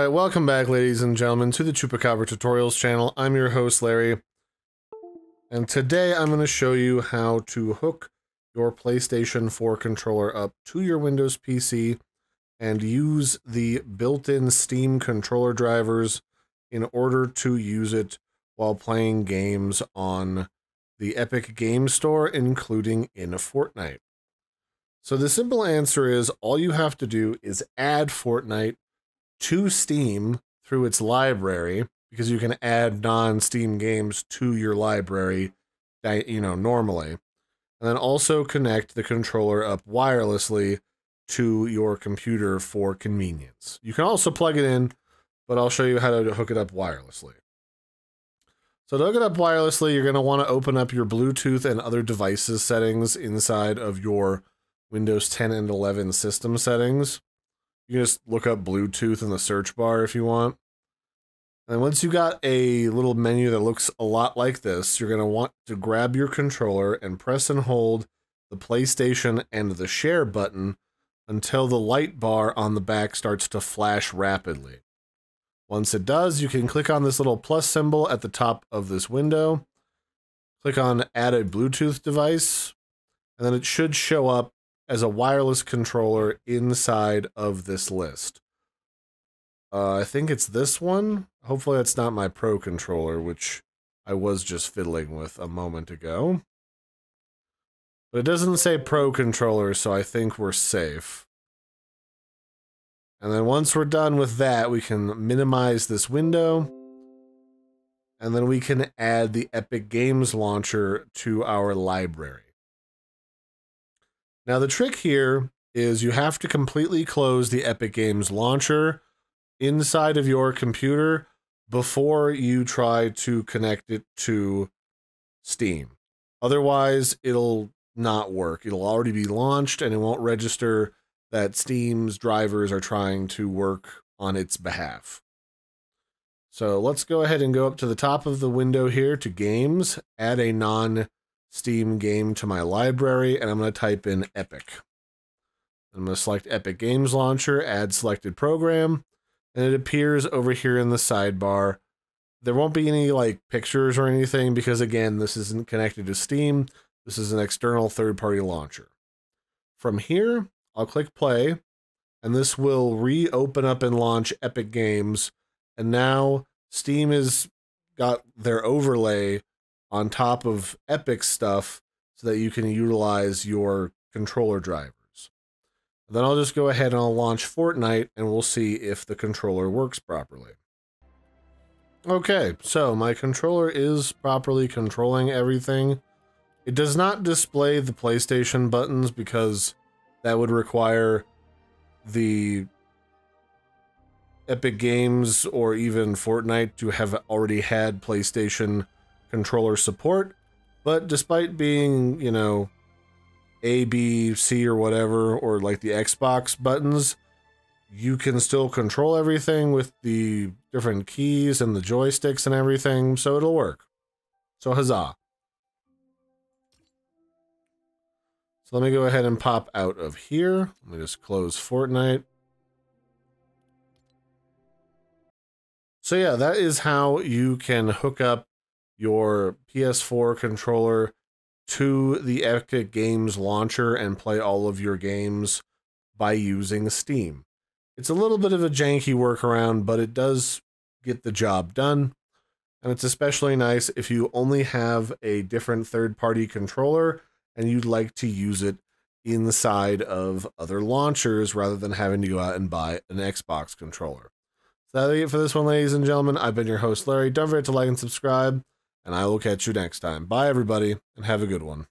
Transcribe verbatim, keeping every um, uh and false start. Alright, welcome back, ladies and gentlemen, to the Chupacabra Tutorials channel. I'm your host, Larry. And today I'm going to show you how to hook your PlayStation four controller up to your Windows P C and use the built-in Steam controller drivers in order to use it while playing games on the Epic Game Store, including in Fortnite. So the simple answer is all you have to do is add Fortnite to Steam through its library, because you can add non-Steam games to your library, you know, normally. And then also connect the controller up wirelessly to your computer for convenience. You can also plug it in, but I'll show you how to hook it up wirelessly. So to hook it up wirelessly, you're going to want to open up your Bluetooth and other devices settings inside of your Windows ten and eleven system settings. You can just look up Bluetooth in the search bar if you want. And once you got a little menu that looks a lot like this, you're going to want to grab your controller and press and hold the PlayStation and the share button until the light bar on the back starts to flash rapidly. Once it does, you can click on this little plus symbol at the top of this window. Click on Add a Bluetooth device, and then it should show up as a wireless controller inside of this list. Uh, I think it's this one. Hopefully that's not my Pro controller, which I was just fiddling with a moment ago. But it doesn't say Pro controller, so I think we're safe. And then once we're done with that, we can minimize this window. And then we can add the Epic Games Launcher to our library. Now the trick here is you have to completely close the Epic Games Launcher inside of your computer before you try to connect it to Steam. Otherwise, it'll not work. It'll already be launched and it won't register that Steam's drivers are trying to work on its behalf. So let's go ahead and go up to the top of the window here to Games, add a non Steam game to my library, and I'm going to type in Epic. I'm going to select Epic Games Launcher, add selected program, and it appears over here in the sidebar. There won't be any like pictures or anything because, again, this isn't connected to Steam. This is an external third-party launcher. From here, I'll click play, and this will reopen up and launch Epic Games. And now Steam has got their overlay on top of Epic stuff so that you can utilize your controller drivers. And then I'll just go ahead and I'll launch Fortnite and we'll see if the controller works properly. Okay, so my controller is properly controlling everything. It does not display the PlayStation buttons because that would require the Epic Games or even Fortnite to have already had PlayStation controller support, but despite being, you know, A, B, C or whatever, or like the Xbox buttons, you can still control everything with the different keys and the joysticks and everything, so it'll work. So huzzah. So let me go ahead and pop out of here. Let me just close Fortnite. So yeah, that is how you can hook up your P S four controller to the Epic Games Launcher and play all of your games by using Steam. It's a little bit of a janky workaround, but it does get the job done. And it's especially nice if you only have a different third-party controller and you'd like to use it inside of other launchers rather than having to go out and buy an Xbox controller. So that'll be it for this one, ladies and gentlemen. I've been your host, Larry. Don't forget to like and subscribe. And I will catch you next time. Bye, everybody, and have a good one.